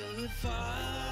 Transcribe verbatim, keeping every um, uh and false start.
till the fire.